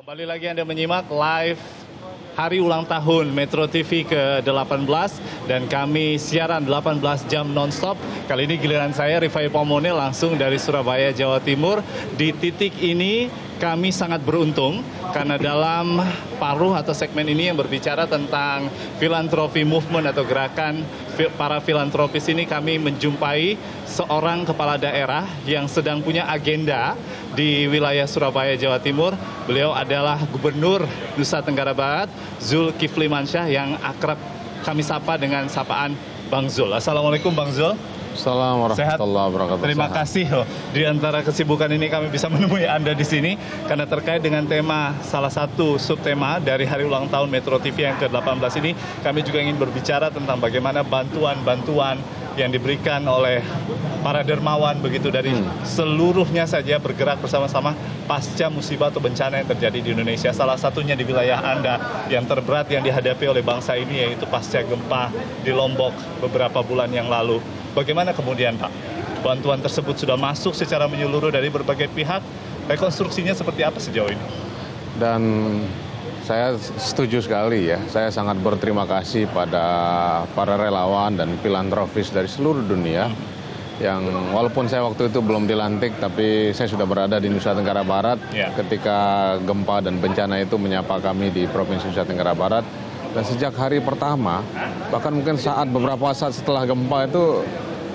Kembali lagi Anda menyimak live hari ulang tahun Metro TV ke-18 dan kami siaran 18 jam non-stop. Kali ini giliran saya Rifai Pomone langsung dari Surabaya, Jawa Timur. Di titik ini kami sangat beruntung karena dalam paruh atau segmen ini yang berbicara tentang filantropi movement atau gerakan para filantropis ini, kami menjumpai seorang kepala daerah yang sedang punya agenda di wilayah Surabaya, Jawa Timur. Beliau adalah Gubernur Nusa Tenggara Barat, Zulkifli Mansyah, yang akrab kami sapa dengan sapaan Bang Zul. Assalamualaikum Bang Zul. Assalamualaikum warahmatullahi wabarakatuh. Terima kasih di antara kesibukan ini kami bisa menemui Anda di sini karena terkait dengan tema, salah satu subtema dari hari ulang tahun Metro TV yang ke-18 ini, kami juga ingin berbicara tentang bagaimana bantuan-bantuan yang diberikan oleh para dermawan begitu dari seluruhnya saja bergerak bersama-sama pasca musibah atau bencana yang terjadi di Indonesia. Salah satunya di wilayah Anda yang terberat yang dihadapi oleh bangsa ini yaitu pasca gempa di Lombok beberapa bulan yang lalu. Bagaimana kemudian Pak, bantuan tersebut sudah masuk secara menyeluruh dari berbagai pihak, rekonstruksinya seperti apa sejauh ini? Dan saya setuju sekali ya, saya sangat berterima kasih pada para relawan dan filantropis dari seluruh dunia yang walaupun saya waktu itu belum dilantik, tapi saya sudah berada di Nusa Tenggara Barat ketika gempa dan bencana itu menyapa kami di Provinsi Nusa Tenggara Barat. Dan sejak hari pertama, bahkan mungkin saat beberapa saat setelah gempa itu,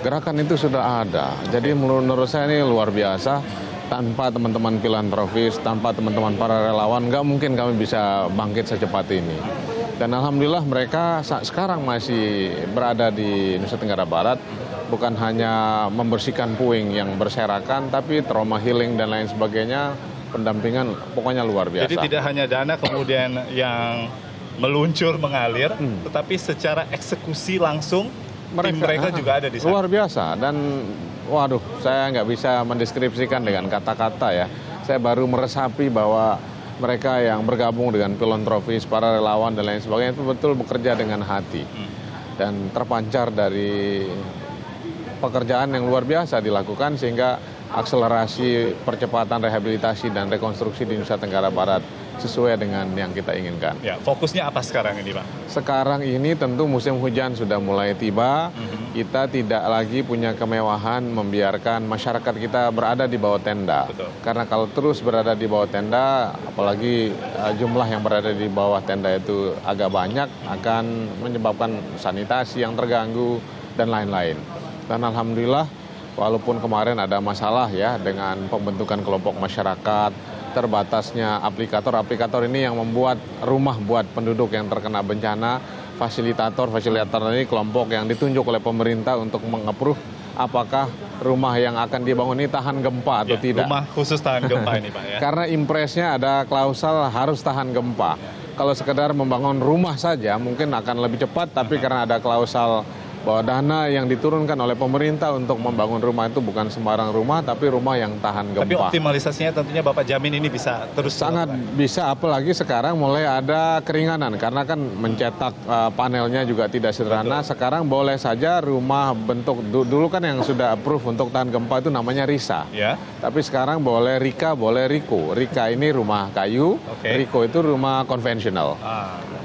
gerakan itu sudah ada. Jadi menurut saya ini luar biasa. Tanpa teman-teman filantropis, tanpa teman-teman para relawan, nggak mungkin kami bisa bangkit secepat ini. Dan alhamdulillah mereka sekarang masih berada di Nusa Tenggara Barat, bukan hanya membersihkan puing yang berserakan, tapi trauma healing dan lain sebagainya, pendampingan pokoknya luar biasa. Jadi tidak hanya dana kemudian yang meluncur mengalir, tetapi secara eksekusi langsung mereka juga ada di sana. Luar biasa. Dan waduh, saya nggak bisa mendeskripsikan dengan kata-kata ya. Saya baru meresapi bahwa mereka yang bergabung dengan filantropis, para relawan dan lain sebagainya itu betul bekerja dengan hati. Dan terpancar dari pekerjaan yang luar biasa dilakukan sehingga akselerasi percepatan rehabilitasi dan rekonstruksi di Nusa Tenggara Barat sesuai dengan yang kita inginkan. Ya, fokusnya apa sekarang ini Pak? Sekarang ini tentu musim hujan sudah mulai tiba, kita tidak lagi punya kemewahan membiarkan masyarakat kita berada di bawah tenda. Betul. Karena kalau terus berada di bawah tenda, apalagi jumlah yang berada di bawah tenda itu agak banyak, akan menyebabkan sanitasi yang terganggu dan lain-lain. Dan alhamdulillah, walaupun kemarin ada masalah ya dengan pembentukan kelompok masyarakat, terbatasnya aplikator-aplikator ini yang membuat rumah buat penduduk yang terkena bencana, fasilitator ini kelompok yang ditunjuk oleh pemerintah untuk meng-approve apakah rumah yang akan dibangun ini tahan gempa atau tidak. Rumah khusus tahan gempa ini Pak ya? Karena impresnya ada klausul harus tahan gempa. Kalau sekedar membangun rumah saja mungkin akan lebih cepat, tapi karena ada klausul bahwa dana yang diturunkan oleh pemerintah untuk membangun rumah itu bukan sembarang rumah, tapi rumah yang tahan gempa. Tapi optimalisasinya tentunya Bapak jamin ini bisa terus? Sangat bisa, apalagi sekarang mulai ada keringanan, karena kan mencetak panelnya juga tidak sederhana. Betul. Sekarang boleh saja rumah bentuk, dulu kan yang sudah approve untuk tahan gempa itu namanya RISA. Ya. Tapi sekarang boleh RIKA, boleh RIKO. RIKA ini rumah kayu, RIKO itu rumah konvensional.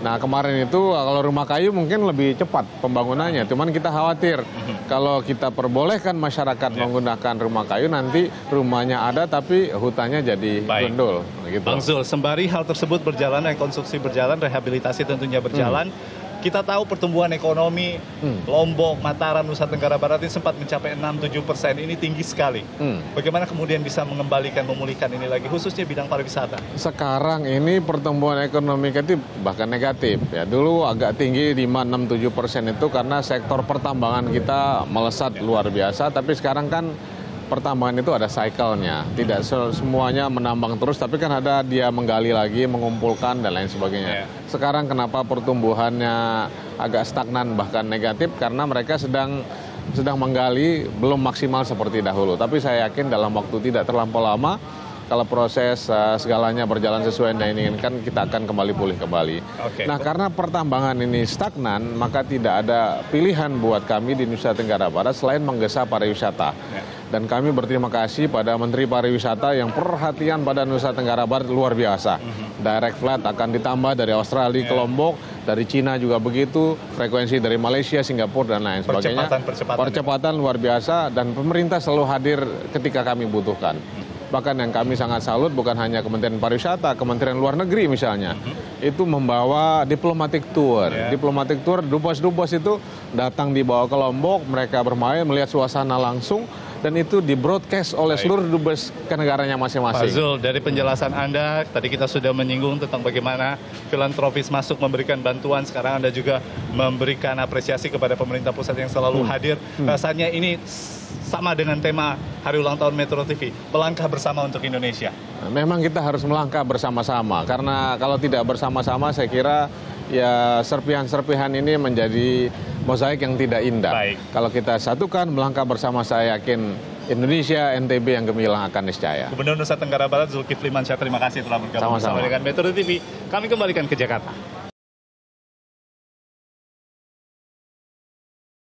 Nah kemarin itu kalau rumah kayu mungkin lebih cepat pembangunannya, cuman kita khawatir kalau kita perbolehkan masyarakat menggunakan rumah kayu, nanti rumahnya ada tapi hutannya jadi gundul. Gitu. Bang Zul, sembari hal tersebut berjalan, rekonstruksi berjalan, rehabilitasi tentunya berjalan, kita tahu pertumbuhan ekonomi Lombok, Mataram, Nusa Tenggara Barat ini sempat mencapai 6–7%, ini tinggi sekali. Bagaimana kemudian bisa mengembalikan, memulihkan ini lagi, khususnya bidang pariwisata? Sekarang ini pertumbuhan ekonomi itu bahkan negatif. Ya, dulu agak tinggi 5–6–7% itu karena sektor pertambangan kita melesat luar biasa, tapi sekarang kan pertambangan itu ada cycle-nya, tidak semuanya menambang terus, tapi kan ada dia menggali lagi, mengumpulkan dan lain sebagainya. Sekarang kenapa pertumbuhannya agak stagnan bahkan negatif, karena mereka sedang menggali, belum maksimal seperti dahulu. Tapi saya yakin dalam waktu tidak terlampau lama kalau proses segalanya berjalan sesuai yang diinginkan, kita akan kembali pulih kembali. Okay. Nah, karena pertambangan ini stagnan, maka tidak ada pilihan buat kami di Nusa Tenggara Barat selain menggesa pariwisata. Yeah. Dan kami berterima kasih pada Menteri Pariwisata yang perhatian pada Nusa Tenggara Barat luar biasa. Direct flight akan ditambah dari Australia ke Lombok, dari Cina juga begitu, frekuensi dari Malaysia, Singapura, dan lain sebagainya. Percepatan luar biasa, dan pemerintah selalu hadir ketika kami butuhkan. Bahkan yang kami sangat salut bukan hanya Kementerian Pariwisata, Kementerian Luar Negeri misalnya, itu membawa diplomatic tour. Diplomatic tour, dubes-dubes itu datang dibawa ke Lombok, mereka bermain, melihat suasana langsung, dan itu di-broadcast oleh seluruh dubes ke negaranya masing-masing. Pak Zul, dari penjelasan Anda, tadi kita sudah menyinggung tentang bagaimana filantropis masuk memberikan bantuan, sekarang Anda juga memberikan apresiasi kepada pemerintah pusat yang selalu hadir. Rasanya ini sama dengan tema Hari Ulang Tahun Metro TV, melangkah bersama untuk Indonesia. Memang kita harus melangkah bersama-sama, karena kalau tidak bersama-sama saya kira ya serpihan-serpihan ini menjadi mozaik yang tidak indah. Baik. Kalau kita satukan, melangkah bersama, saya yakin Indonesia, NTB yang gemilang akan niscaya. Gubernur Nusa Tenggara Barat Zulkifli Mansyah, terima kasih telah bergabung bersama dengan Metro TV. Kami kembalikan ke Jakarta.